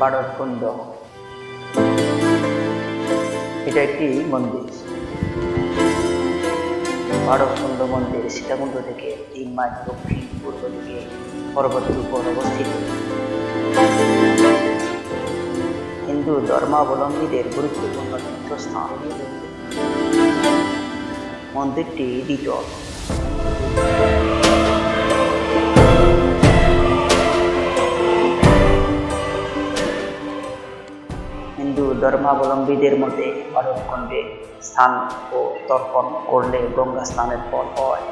বাড়রকুণ্ড। এটা একটি মন্দির, বাড়রকুণ্ড মন্দির সীতাকুণ্ড থেকে 3 মাইল দক্ষিণ পূর্ব দিকে পর্বতের উপর অবস্থিত। হিন্দু ধর্মাবলম্বীদের গুরুত্বপূর্ণ তীর্থস্থান। মন্দিরটি দ্বিতল। হিন্দু ধর্মাবলম্বীদের মধ্যে বাড়রকুণ্ডে স্নান ও তর্পণ করলে গঙ্গা স্নানের ফল হয়।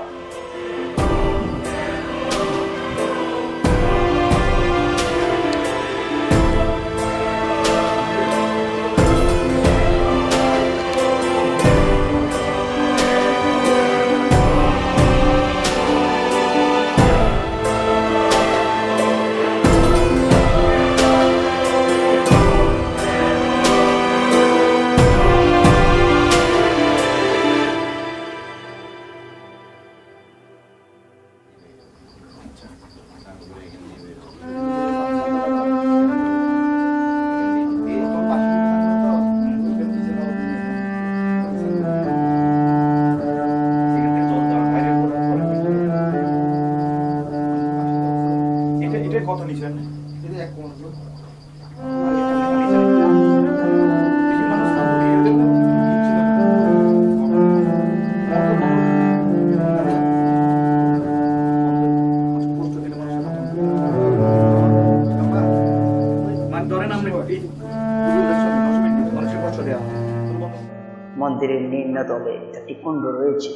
মন্দিরের নিম্ন তলে একটি কুণ্ড রয়েছে।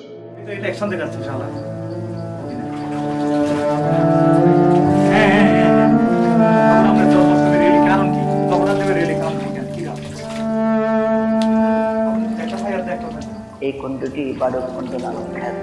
এই কুণ্ডটি বাড়রকুণ্ড নামে খ্যাত।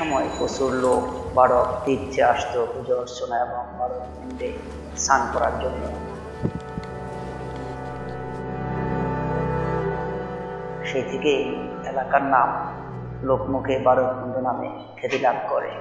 সময় প্রচুর লোক বাড়ক তীর্থে আসত পুজো অর্চনা এবং বাড়রকুণ্ডে স্নান করার জন্য। সেই থেকে এলাকার নাম লোকমুখে বাড়রকুণ্ড নামে খ্যাতি লাভ করে।